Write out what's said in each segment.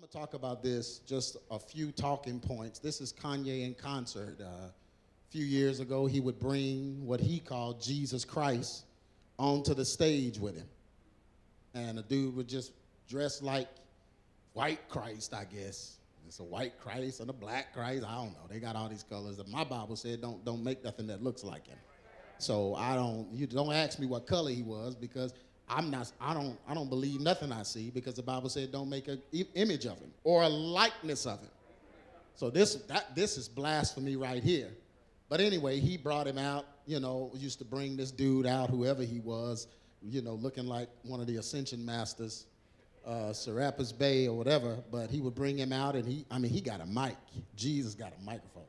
I'm going to talk about this, just a few talking points. This is Kanye in concert. A few years ago, he would bring what he called Jesus Christ onto the stage with him. And a dude would just dress like white Christ, I guess. It's a white Christ and a black Christ. I don't know. They got all these colors. And my Bible said don't make nothing that looks like him. So you don't ask me what color he was, because I don't believe nothing I see, because the Bible said don't make an image of him or a likeness of him. So this is blasphemy right here. But anyway, he brought him out, you know, used to bring this dude out, whoever he was, you know, looking like one of the Ascension Masters, Serapis Bay or whatever, but he would bring him out, and he got a mic. Jesus got a microphone.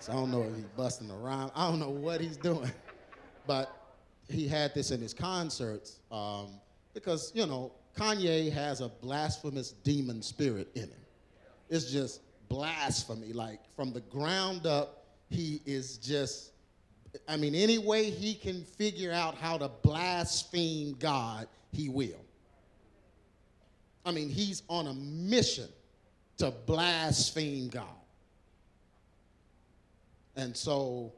So I don't know if he's busting a rhyme. I don't know what he's doing. But he had this in his concerts because, you know, Kanye has a blasphemous demon spirit in him. It's just blasphemy. Like, from the ground up, he is just, I mean, any way he can figure out how to blaspheme God, he will. I mean, he's on a mission to blaspheme God. And so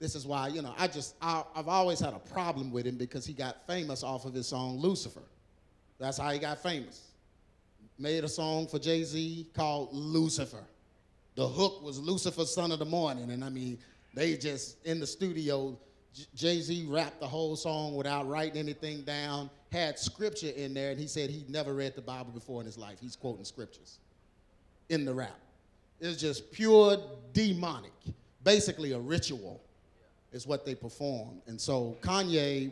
this is why, you know, I've always had a problem with him, because he got famous off of his song Lucifer. That's how he got famous. Made a song for Jay-Z called Lucifer. The hook was Lucifer, son of the morning. And I mean, they just, in the studio, Jay-Z rapped the whole song without writing anything down, had scripture in there, and he said he'd never read the Bible before in his life. He's quoting scriptures in the rap. It's just pure demonic, basically a ritual is what they performed. And so Kanye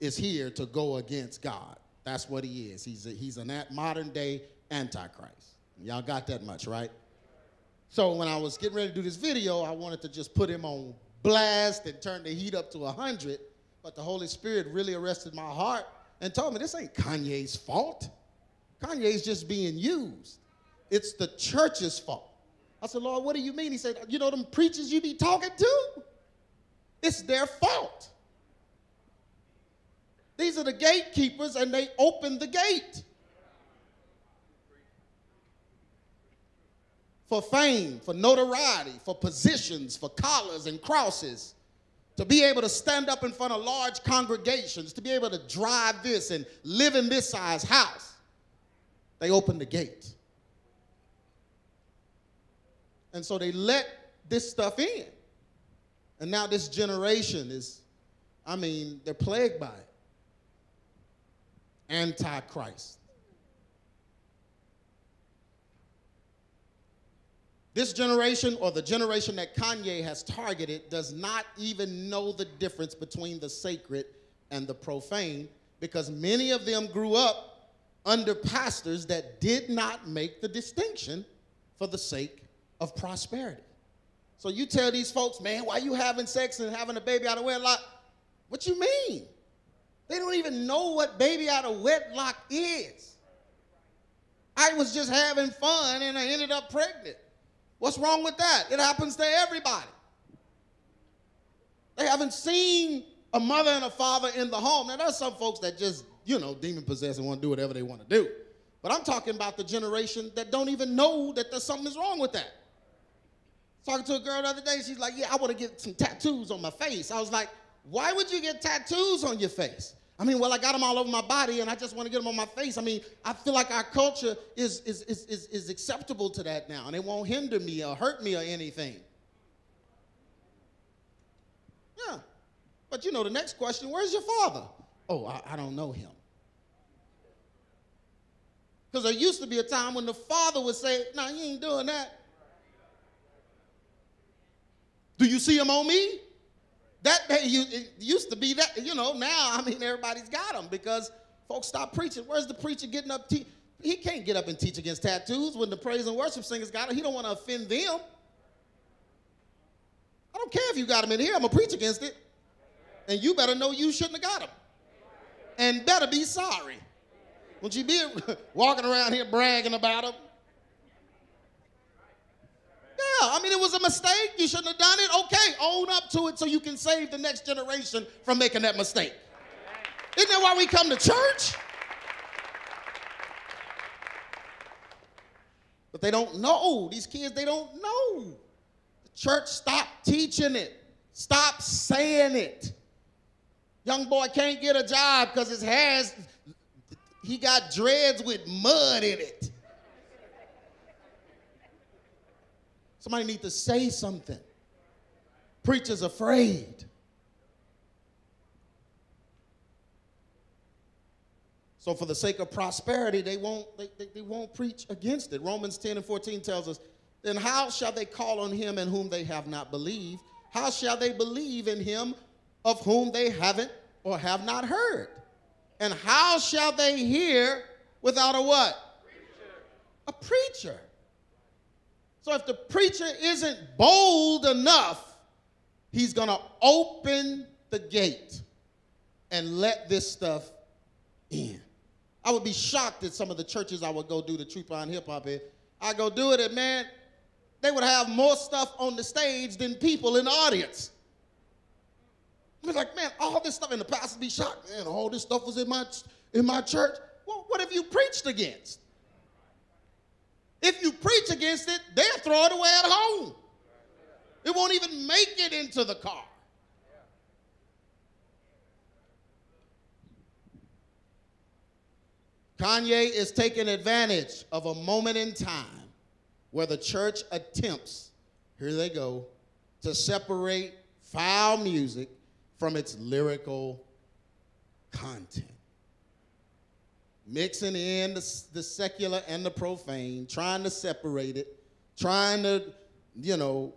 is here to go against God. That's what he is. He's a modern-day Antichrist. Y'all got that much, right? So when I was getting ready to do this video, I wanted to just put him on blast and turn the heat up to 100, but the Holy Spirit really arrested my heart and told me this ain't Kanye's fault. Kanye's just being used. It's the church's fault. I said, Lord, what do you mean? He said, you know them preachers you be talking to? It's their fault. These are the gatekeepers, and they open the gate for fame, for notoriety, for positions, for collars and crosses, to be able to stand up in front of large congregations, to be able to drive this and live in this size house. They open the gate. And so they let this stuff in. And now this generation is, I mean, they're plagued by it. Antichrist. This generation, or the generation that Kanye has targeted, does not even know the difference between the sacred and the profane, because many of them grew up under pastors that did not make the distinction for the sake of prosperity. So you tell these folks, man, why you having sex and having a baby out of wedlock? What you mean? They don't even know what baby out of wedlock is. I was just having fun and I ended up pregnant. What's wrong with that? It happens to everybody. They haven't seen a mother and a father in the home. Now, there's some folks that just, you know, demon-possessed and want to do whatever they want to do. But I'm talking about the generation that don't even know that there's something is wrong with that. Talking to a girl the other day, she's like, yeah, I want to get some tattoos on my face. I was like, why would you get tattoos on your face? I mean, well, I got them all over my body, and I just want to get them on my face. I mean, I feel like our culture is acceptable to that now, and it won't hinder me or hurt me or anything. Yeah. But, you know, the next question, where's your father? Oh, I don't know him. Because there used to be a time when the father would say, no, you ain't doing that. Do you see him on me? That day, it used to be that, you know, now, I mean, everybody's got them because folks stop preaching. Where's the preacher getting up? He can't get up and teach against tattoos when the praise and worship singers got them. He don't want to offend them. I don't care if you got them in here. I'm going to preach against it. And you better know you shouldn't have got them. And better be sorry. Would you be walking around here bragging about them? Yeah, I mean, it was a mistake. You shouldn't have done it. Okay, own up to it so you can save the next generation from making that mistake. Isn't that why we come to church? But they don't know. These kids, they don't know. The church stopped teaching it. Stop saying it. Young boy can't get a job because his hair's, he got dreads with mud in it. Somebody needs to say something. Preacher's afraid. So for the sake of prosperity, they won't preach against it. Romans 10:14 tells us, then how shall they call on him in whom they have not believed? How shall they believe in him of whom they haven't or have not heard? And how shall they hear without a what? Preacher. A preacher. So if the preacher isn't bold enough, he's going to open the gate and let this stuff in. I would be shocked at some of the churches I would go do the Truth Behind Hip Hop in. I go do it and, man, they would have more stuff on the stage than people in the audience. I was like, man, all this stuff, and the pastor be shocked. Man, all this stuff was in my church. Well, what have you preached against? If you preach against it, they'll throw it away at home. It won't even make it into the car. Kanye is taking advantage of a moment in time where the church attempts, here they go, to separate foul music from its lyrical content. Mixing in the secular and the profane, trying to separate it, trying to, you know,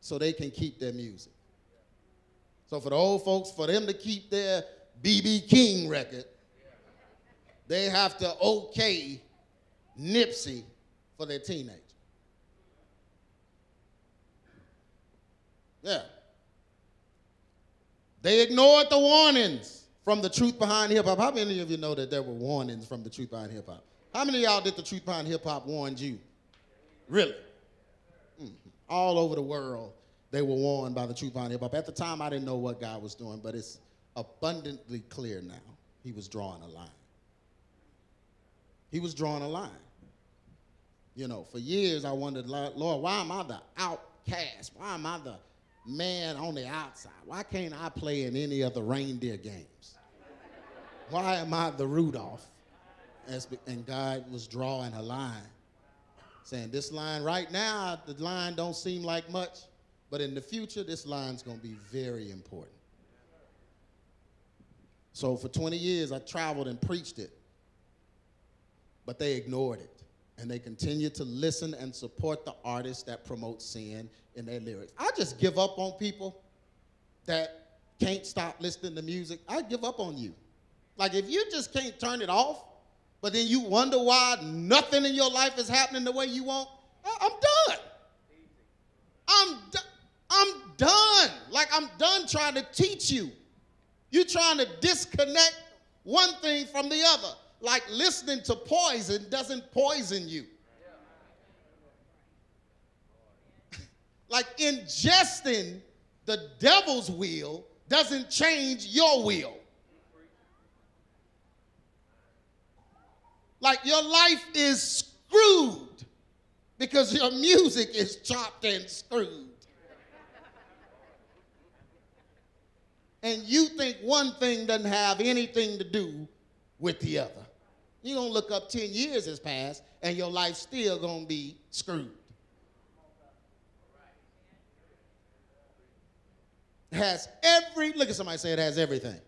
so they can keep their music. So for the old folks, for them to keep their BB King record, they have to okay Nipsey for their teenager. Yeah. They ignored the warnings from the Truth Behind Hip Hop. How many of you know that there were warnings from the Truth Behind Hip Hop? How many of y'all did the Truth Behind Hip Hop warned you? Really? All over the world, they were warned by the Truth Behind Hip Hop. At the time, I didn't know what God was doing, but it's abundantly clear now. He was drawing a line. He was drawing a line. You know, for years I wondered, Lord, why am I the outcast? Why am I the man on the outside? Why can't I play in any of the reindeer games? Why am I the Rudolph? And God was drawing a line, saying this line right now, the line don't seem like much, but in the future, this line's going to be very important. So for 20 years, I traveled and preached it, but they ignored it. And they continue to listen and support the artists that promote sin in their lyrics. I just give up on people that can't stop listening to music. I give up on you. Like, if you just can't turn it off, but then you wonder why nothing in your life is happening the way you want, I'm done. I'm done. Like, I'm done trying to teach you. You're trying to disconnect one thing from the other. Like listening to poison doesn't poison you. Like ingesting the devil's will doesn't change your will. Like your life is screwed because your music is chopped and screwed. And you think one thing doesn't have anything to do with the other. You're going to look up 10 years has passed, and your life's still going to be screwed. Look at somebody say it has everything.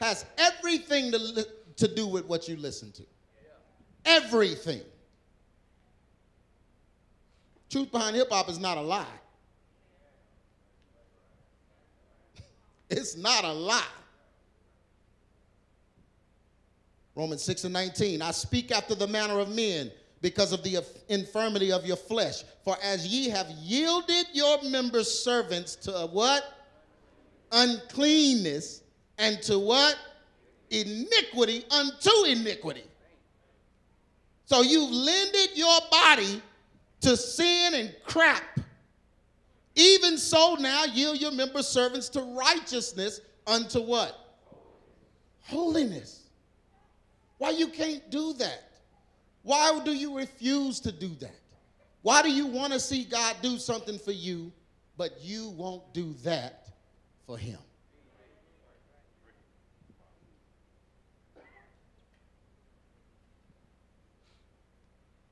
Has everything to do with what you listen to. Everything. Truth Behind Hip Hop is not a lie. It's not a lie. Romans 6:19, I speak after the manner of men because of the infirmity of your flesh. For as ye have yielded your members servants to what? Uncleanness, and to what? Iniquity, unto iniquity. So you've lended your body to sin and crap. Even so now yield your members servants to righteousness, unto what? Holiness. Why you can't do that? Why do you refuse to do that? Why do you want to see God do something for you, but you won't do that for him?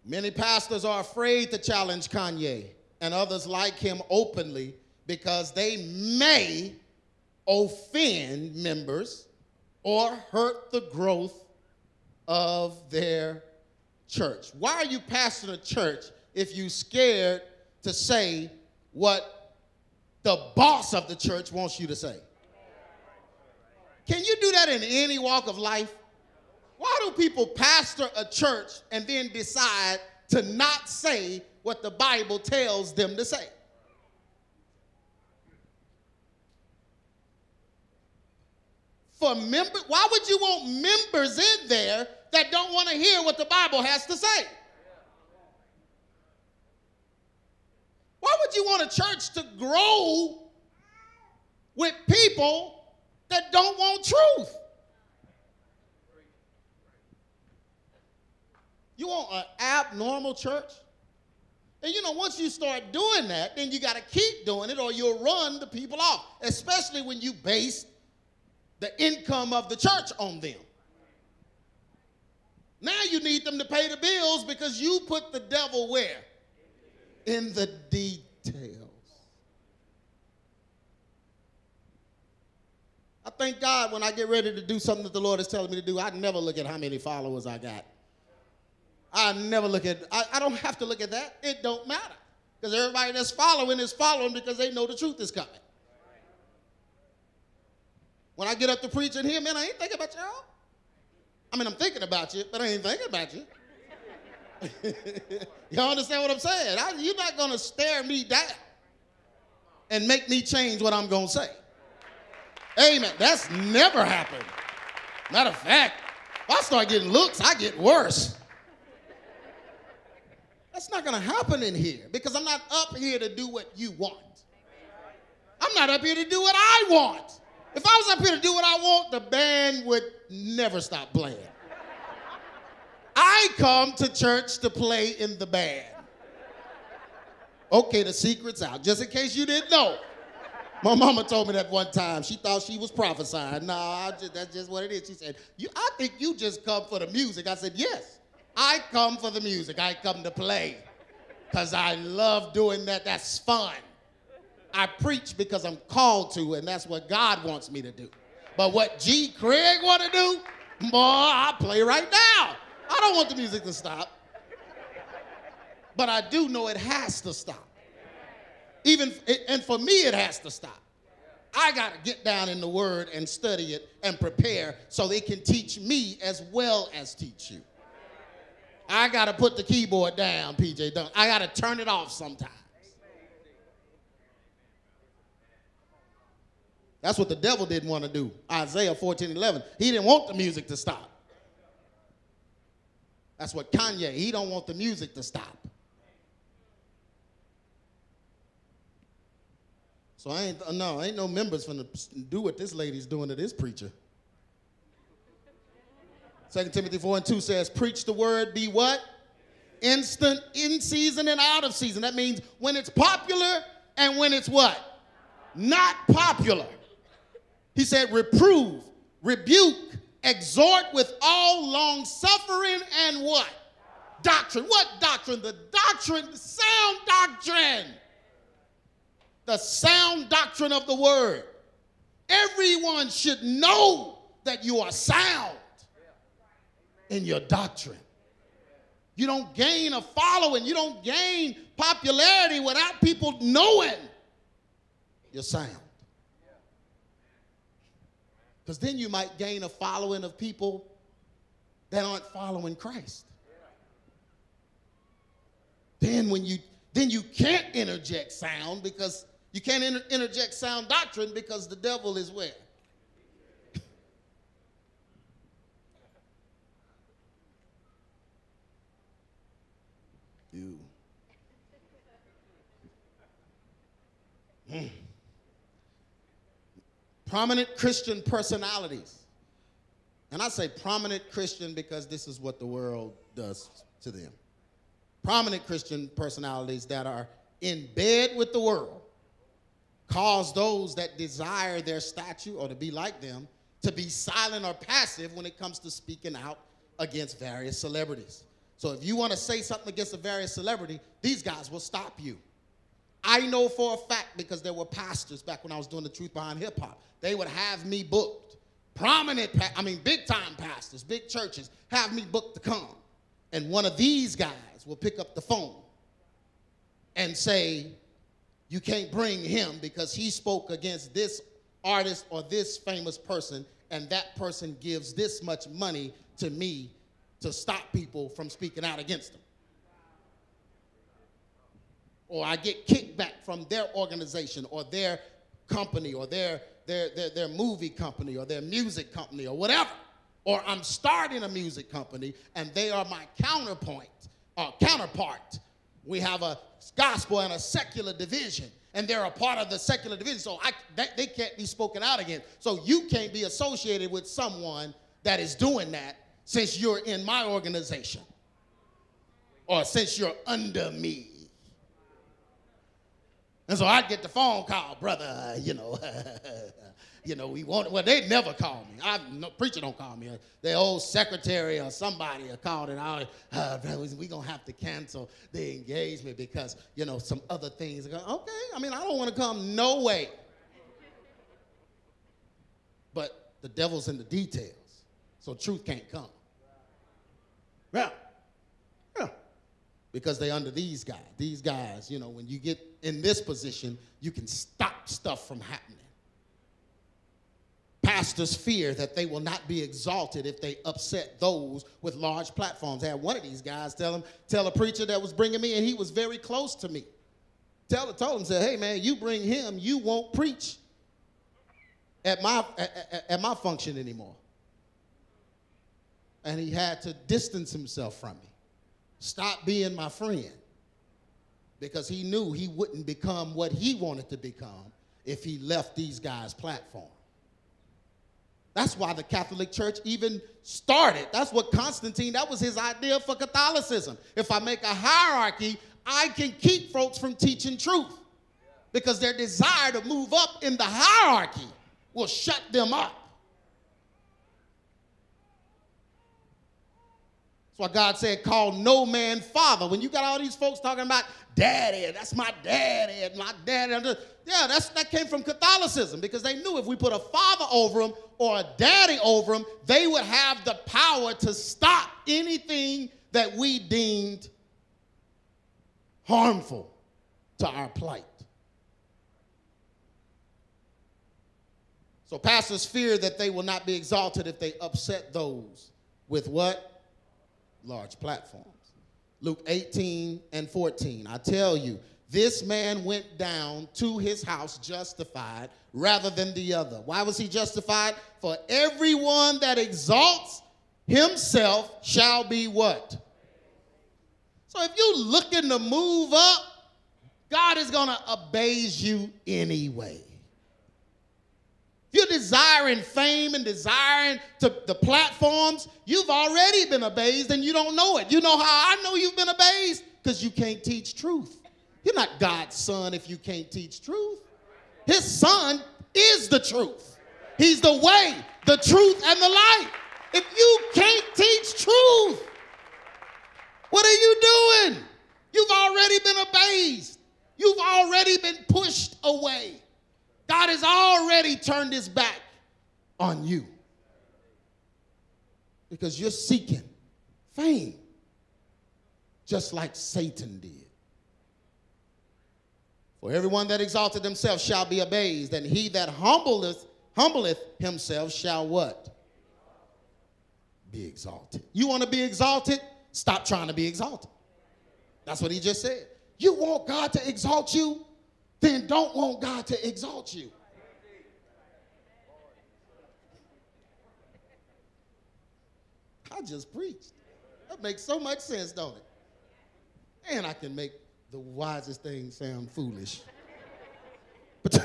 Many pastors are afraid to challenge Kanye and others like him openly because they may offend members or hurt the growth of their church. Why are you pastoring a church if you're scared to say what the boss of the church wants you to say? Can you do that in any walk of life? Why do people pastor a church and then decide to not say what the Bible tells them to say? Why would you want members in there that don't want to hear what the Bible has to say? Why would you want a church to grow with people that don't want truth? You want an abnormal church? And you know, once you start doing that, then you got to keep doing it or you'll run the people off, especially when you base the income of the church on them. Now you need them to pay the bills because you put the devil where? In the details. I thank God when I get ready to do something that the Lord is telling me to do, I never look at how many followers I got. I never look at, I don't have to look at that. It don't matter. Because everybody that's following is following because they know the truth is coming. When I get up to preach in here, man, I ain't thinking about y'all. I mean, I'm thinking about you, but I ain't thinking about you. Y'all understand what I'm saying? You're not going to stare me down and make me change what I'm going to say. Amen. That's never happened. Matter of fact, if I start getting looks, I get worse. That's not going to happen in here because I'm not up here to do what you want. I'm not up here to do what I want. If I was up here to do what I want, the band would never stop playing. I come to church to play in the band. Okay, the secret's out, just in case you didn't know. My mama told me that one time. She thought she was prophesying. Nah, that's just what it is. She said, I think you just come for the music. I said, yes. I come for the music. I come to play because I love doing that. That's fun. I preach because I'm called to, and that's what God wants me to do. But what G. Craige want to do, boy, I play right now. I don't want the music to stop. But I do know it has to stop. And for me, it has to stop. I got to get down in the Word and study it and prepare so they can teach me as well as teach you. I got to put the keyboard down, PJ Dunn. I got to turn it off sometimes. That's what the devil didn't want to do. Isaiah 14:11. He didn't want the music to stop. That's what Kanye, he don't want the music to stop. So ain't no members finna do what this lady's doing to this preacher. 2 Timothy 4:2 says, preach the word, be what? Instant, in season and out of season. That means when it's popular and when it's what? Not popular. He said, reprove, rebuke, exhort with all long suffering and what? Doctrine. What doctrine? The doctrine, the sound doctrine. The sound doctrine of the word. Everyone should know that you are sound in your doctrine. You don't gain a following. You don't gain popularity without people knowing your sound. Because then you might gain a following of people that aren't following Christ. Then you can't interject sound because you can't interject sound doctrine because the devil is where? Ew. Prominent Christian personalities And I say prominent Christian because this is what the world does to them. Prominent Christian personalities that are in bed with the world cause those that desire their stature or to be like them to be silent or passive when it comes to speaking out against various celebrities. So if you want to say something against a various celebrity, these guys will stop you. I know for a fact, because there were pastors back when I was doing the Truth Behind Hip Hop, they would have me booked. Prominent, big-time pastors, big churches, have me booked to come. And one of these guys will pick up the phone and say, you can't bring him because he spoke against this artist or this famous person, and that person gives this much money to me to stop people from speaking out against them. Or I get kickback from their organization or their company or their movie company or their music company or whatever. Or I'm starting a music company and they are my counterpart. We have a gospel and a secular division, and they're a part of the secular division, so they can't be spoken out against. So you can't be associated with someone that is doing that since you're in my organization or since you're under me. And so I'd get the phone call, brother, we want, well, they never call me. No preacher don't call me. Their old secretary or somebody called, and we're going to have to cancel the engagement because, some other things. Okay, I don't want to come, no way. But the devil's in the details, so truth can't come. Yeah. Because they're under these guys. These guys, when you get in this position, you can stop stuff from happening. Pastors fear that they will not be exalted if they upset those with large platforms. I had one of these guys tell a preacher that was bringing me, and he was very close to me. Told him, said, hey, man, you bring him, you won't preach at my function anymore. And he had to distance himself from me. Stop being my friend, because he knew he wouldn't become what he wanted to become if he left these guys' platform. That's why the Catholic Church even started. That's what Constantine, that was his idea for Catholicism. If I make a hierarchy, I can keep folks from teaching truth, because their desire to move up in the hierarchy will shut them up. That's why God said, call no man father. When you got all these folks talking about daddy, that's my daddy, and my daddy. Yeah, that came from Catholicism, because they knew if we put a father over them or a daddy over them, they would have the power to stop anything that we deemed harmful to our plight. So pastors fear that they will not be exalted if they upset those with what? Large platforms. Luke 18:14, I tell you, this man went down to his house justified rather than the other. Why was he justified? For everyone that exalts himself shall be what? So if you're looking to move up, God is going to abase you anyway. You're desiring fame and desiring the platforms. You've already been abased and you don't know it. You know how I know you've been abased? Because you can't teach truth. You're not God's son if you can't teach truth. His son is the truth. He's the way, the truth, and the life. If you can't teach truth, what are you doing? You've already been abased. You've already been pushed away. God has already turned his back on you because you're seeking fame, just like Satan did. For everyone that exalted himself shall be abased, and he that humbleth himself shall what? Be exalted. You want to be exalted? Stop trying to be exalted. That's what he just said. You want God to exalt you? Then don't want God to exalt you. I just preached. That makes so much sense, don't it? And I can make the wisest things sound foolish. But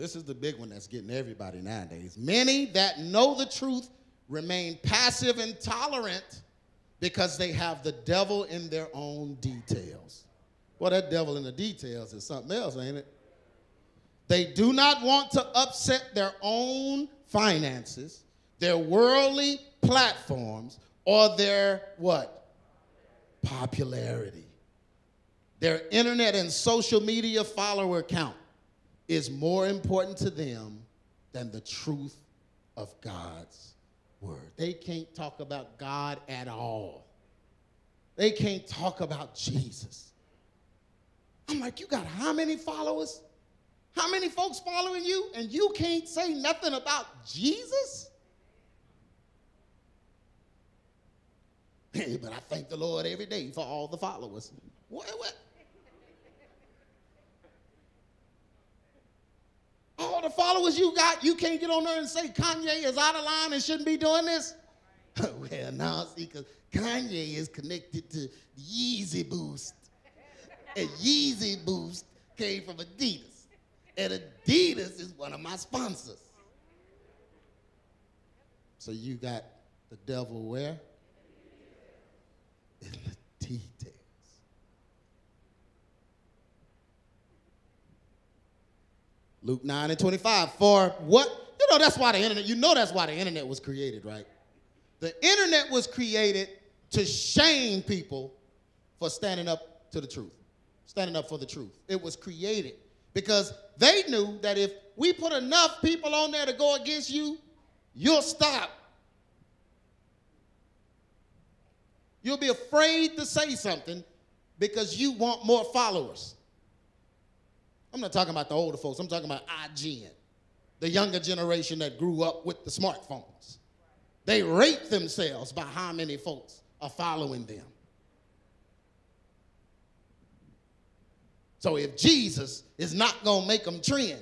This is the big one that's getting everybody nowadays. Many that know the truth remain passive and tolerant because they have the devil in their own details. Well, that devil in the details is something else, ain't it? They do not want to upset their own finances, their worldly platforms, or their what? Popularity. Their internet and social media follower count is more important to them than the truth of God's word. They can't talk about God at all. They can't talk about Jesus. I'm like, you got how many followers? How many folks following you? And you can't say nothing about Jesus? Hey, but I thank the Lord every day for all the followers. What? All the followers you got, you can't get on there and say Kanye is out of line and shouldn't be doing this? Well, now see, because Kanye is connected to Yeezy Boost. And Yeezy Boost came from Adidas. And Adidas is one of my sponsors. So you got the devil where? In the details. Luke 9:25, for what? You know that's why the internet, you know that's why the internet was created, right? The internet was created to shame people for standing up to the truth, standing up for the truth. It was created because they knew that if we put enough people on there to go against you, you'll stop. You'll be afraid to say something because you want more followers. I'm not talking about the older folks. I'm talking about IGN, the younger generation that grew up with the smartphones. They rate themselves by how many folks are following them. So if Jesus is not going to make them trend,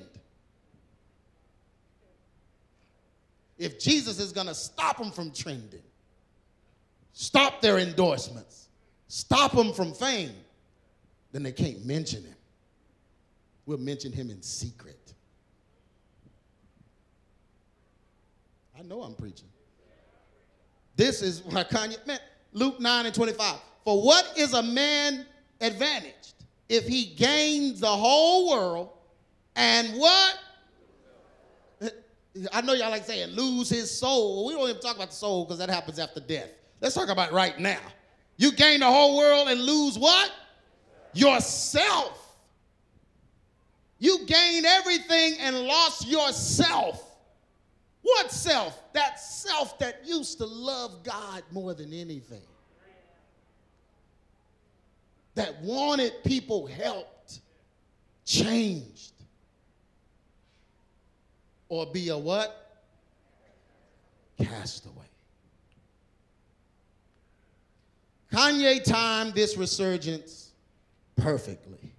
if Jesus is going to stop them from trending, stop their endorsements, stop them from fame, then they can't mention him. We'll mention him in secret. I know I'm preaching. This is why Kanye, man, Luke 9:25. For what is a man advantaged if he gains the whole world and what? I know y'all like saying lose his soul. We don't even talk about the soul because that happens after death. Let's talk about right now. You gain the whole world and lose what? Yourself. You gain everything and lost yourself. What self? That self that used to love God more than anything. That wanted people helped, changed, or be a what? Castaway. Kanye timed this resurgence perfectly.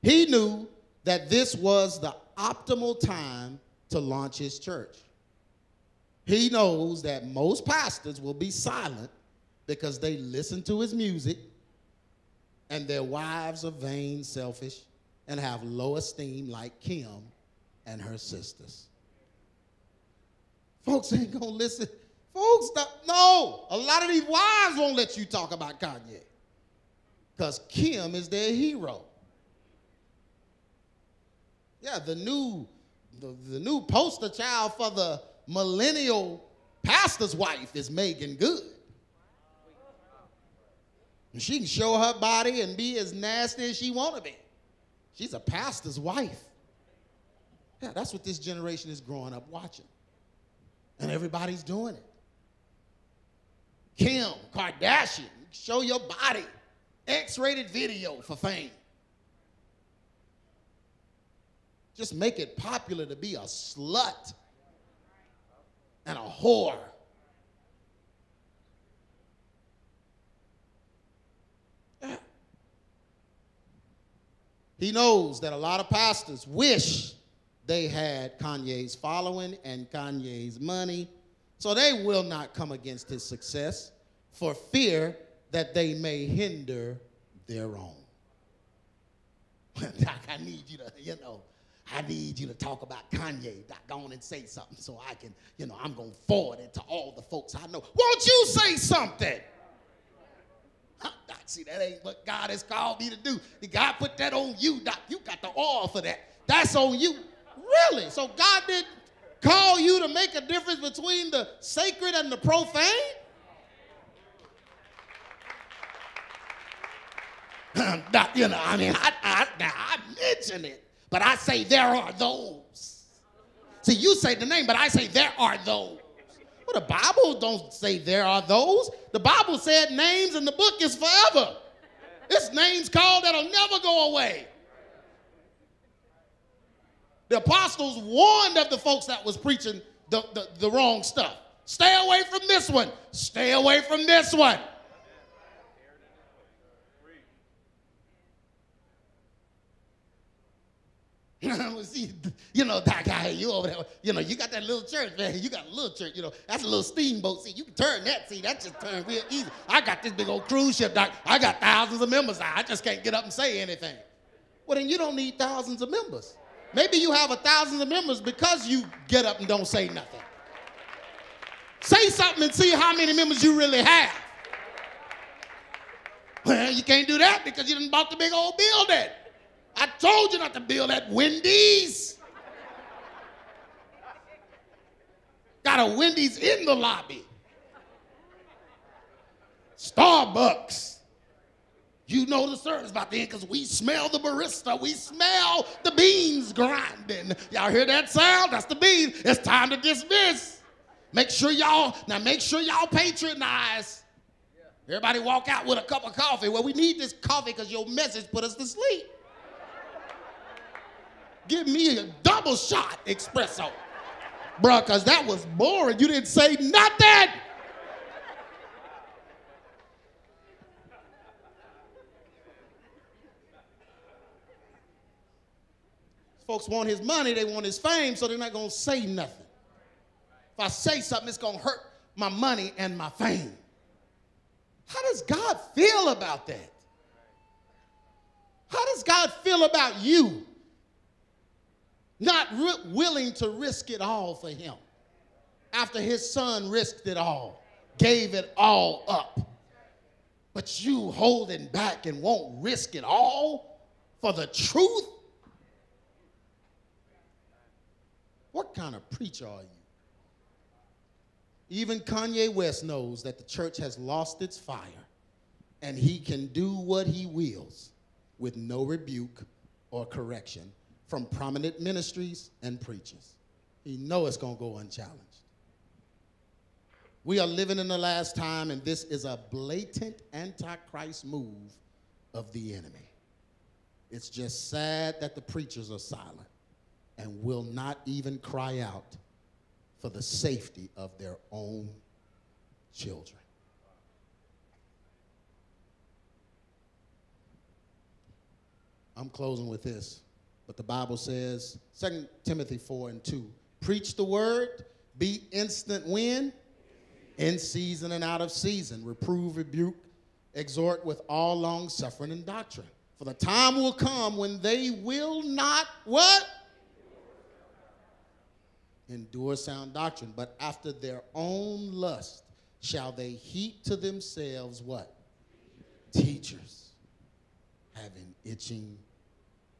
He knew that this was the optimal time to launch his church. He knows that most pastors will be silent because they listen to his music and their wives are vain, selfish, and have low esteem like Kim and her sisters. Folks ain't gonna listen. Folks, no, a lot of these wives won't let you talk about Kanye because Kim is their hero. Yeah, the new poster child for the millennial pastor's wife is Megan Good. And she can show her body and be as nasty as she want to be. She's a pastor's wife. Yeah, that's what this generation is growing up watching. And everybody's doing it. Kim Kardashian, show your body. X-rated video for fame. Just make it popular to be a slut and a whore. Yeah. He knows that a lot of pastors wish they had Kanye's following and Kanye's money, so they will not come against his success for fear that they may hinder their own. I need you to, I need you to talk about Kanye. Go on and say something so I can, you know, I'm going to forward it to all the folks I know. Won't you say something? Doc, see, that ain't what God has called me to do. Did God put that on you, Doc? You got the oil for that. That's on you. Really? So God didn't call you to make a difference between the sacred and the profane? Doc, you know, I mean, I mention it, but I say there are those. See, you say the name, but I say there are those. Well, the Bible don't say there are those. The Bible said names in the book is forever. It's names called that'll never go away. The apostles warned of the folks that was preaching the wrong stuff. Stay away from this one. Stay away from this one. You know, Doc, I hear you over there. You know, you got that little church, man. You got a little church, you know. That's a little steamboat. See, you can turn that. See, that just turned real easy. I got this big old cruise ship, Doc. I got thousands of members. I just can't get up and say anything. Well, then you don't need thousands of members. Maybe you have thousands of members because you get up and don't say nothing. Say something and see how many members you really have. Well, you can't do that because you done bought the big old building. I told you not to build at Wendy's. Got a Wendy's in the lobby. Starbucks. You know the service about the end because we smell the barista. We smell the beans grinding. Y'all hear that sound? That's the beans. It's time to dismiss. Make sure y'all patronize. Everybody walk out with a cup of coffee. Well, we need this coffee because your message put us to sleep. Give me a double shot espresso, bruh, because that was boring. You didn't say nothing. Folks want his money, they want his fame, so they're not going to say nothing. If I say something, it's going to hurt my money and my fame. How does God feel about that? How does God feel about you? Not willing to risk it all for him. After his son risked it all, gave it all up. But you holding back and won't risk it all for the truth? What kind of preacher are you? Even Kanye West knows that the church has lost its fire, and he can do what he wills with no rebuke or correction from prominent ministries and preachers. You know it's going to go unchallenged. We are living in the last time, and this is a blatant antichrist move of the enemy. It's just sad that the preachers are silent and will not even cry out for the safety of their own children. I'm closing with this. But the Bible says, 2 Timothy 4:2, preach the word, be instant when? In season and out of season. Reprove, rebuke, exhort with all long suffering and doctrine. For the time will come when they will not, what? Endure sound doctrine. But after their own lust shall they heap to themselves, what? Teachers having itching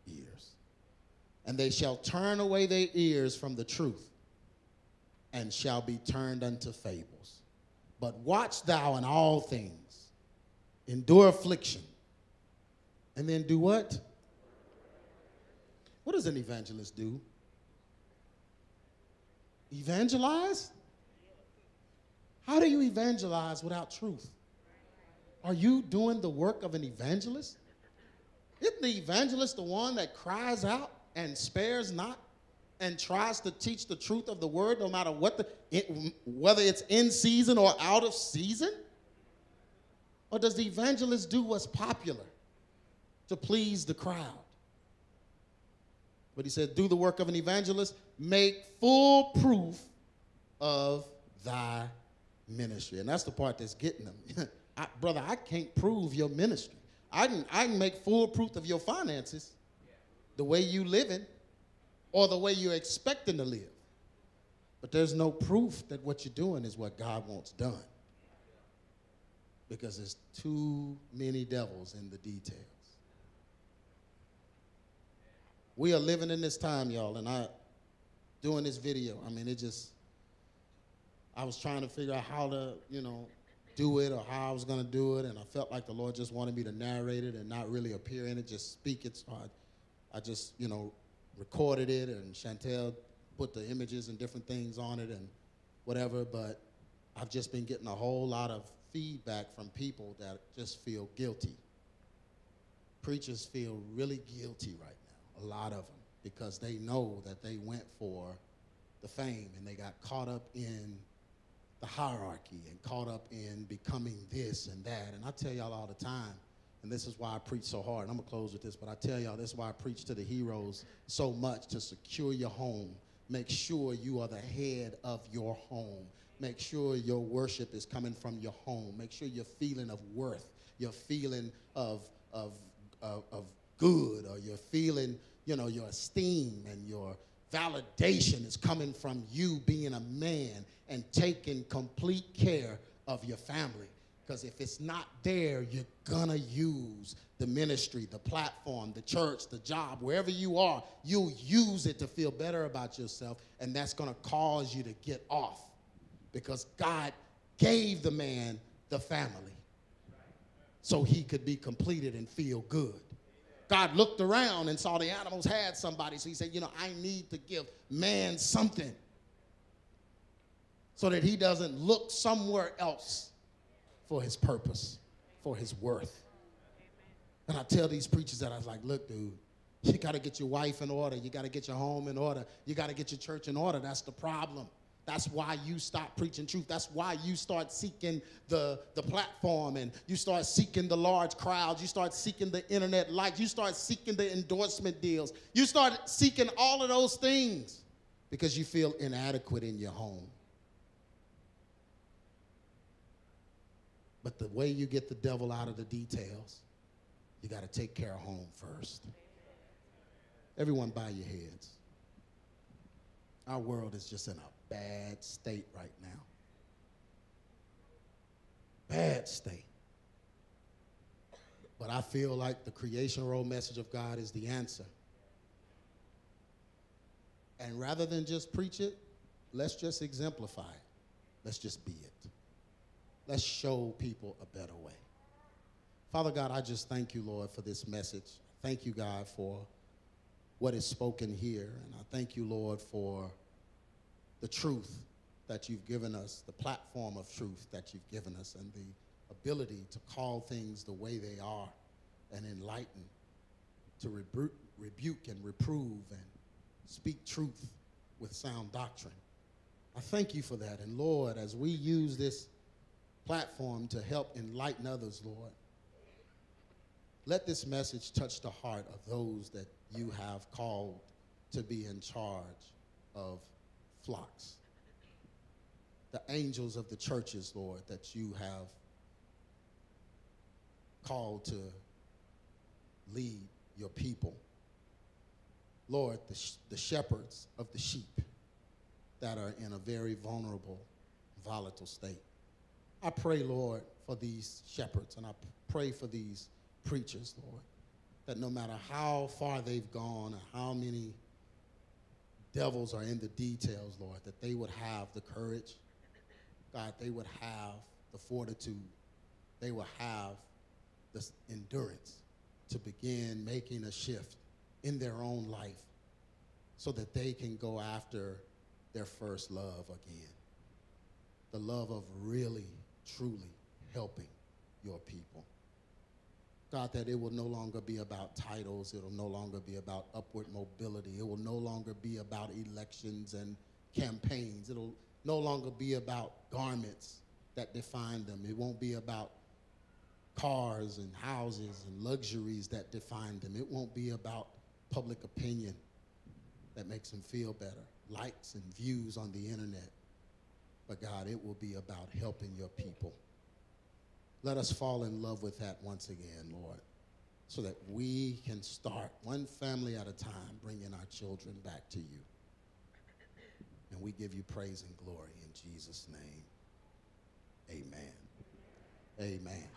ears. And they shall turn away their ears from the truth and shall be turned unto fables. But watch thou in all things, endure affliction, and then do what? What does an evangelist do? Evangelize? How do you evangelize without truth? Are you doing the work of an evangelist? Isn't the evangelist the one that cries out and spares not, and tries to teach the truth of the word no matter what whether it's in season or out of season? Or does the evangelist do what's popular to please the crowd? But he said, do the work of an evangelist, make full proof of thy ministry. And that's the part that's getting them. Brother, I can't prove your ministry. I can make full proof of your finances, the way you living, or the way you're expecting to live. But there's no proof that what you're doing is what God wants done. Because there's too many devils in the details. We are living in this time, y'all, and doing this video, I mean, I was trying to figure out how to, do it or how I was going to do it, and I felt like the Lord just wanted me to narrate it and not really appear in it, just speak it. So I just, recorded it, and Chantel put the images and different things on it and whatever, but I've just been getting a whole lot of feedback from people that just feel guilty. Preachers feel really guilty right now, a lot of them, because they know that they went for the fame and they got caught up in the hierarchy and caught up in becoming this and that. And I tell y'all all the time, and this is why I preach so hard, and I'm gonna close with this, but I tell y'all this is why I preach to the heroes so much, to secure your home. Make sure you are the head of your home. Make sure your worship is coming from your home. Make sure your feeling of worth, your feeling of good, or your feeling, your esteem and your validation is coming from you being a man and taking complete care of your family. Because if it's not there, you're gonna use the ministry, the platform, the church, the job, wherever you are, you'll use it to feel better about yourself, and that's gonna cause you to get off. Because God gave the man the family so he could be completed and feel good. God looked around and saw the animals had somebody, so he said, I need to give man something so that he doesn't look somewhere else for his purpose, for his worth. And I tell these preachers that, I was like, look, dude, you got to get your wife in order. You got to get your home in order. You got to get your church in order. That's the problem. That's why you stop preaching truth. That's why you start seeking the platform, and you start seeking the large crowds. You start seeking the internet likes. You start seeking the endorsement deals. You start seeking all of those things because you feel inadequate in your home. But the way you get the devil out of the details, you got to take care of home first. Everyone bow your heads. Our world is just in a bad state right now. Bad state. But I feel like the creation role message of God is the answer. And rather than just preach it, let's just exemplify it. Let's just be it. Let's show people a better way. Father God, I just thank you, Lord, for this message. Thank you, God, for what is spoken here. And I thank you, Lord, for the truth that you've given us, the platform of truth that you've given us, and the ability to call things the way they are and enlighten, to rebuke and reprove and speak truth with sound doctrine. I thank you for that. And Lord, as we use this platform to help enlighten others, Lord, let this message touch the heart of those that you have called to be in charge of flocks. The angels of the churches, Lord, that you have called to lead your people. Lord, the shepherds of the sheep that are in a very vulnerable, volatile state. I pray, Lord, for these shepherds, and I pray for these preachers, Lord, that no matter how far they've gone or how many devils are in the details, Lord, that they would have the courage, God, they would have the fortitude, they would have the endurance to begin making a shift in their own life so that they can go after their first love again, the love of really, truly helping your people. God, that it will no longer be about titles. It will no longer be about upward mobility. It will no longer be about elections and campaigns. It will no longer be about garments that define them. It won't be about cars and houses and luxuries that define them. It won't be about public opinion that makes them feel better, likes and views on the internet. But God, it will be about helping your people. Let us fall in love with that once again, Lord, so that we can start one family at a time bringing our children back to you. And we give you praise and glory in Jesus' name. Amen. Amen.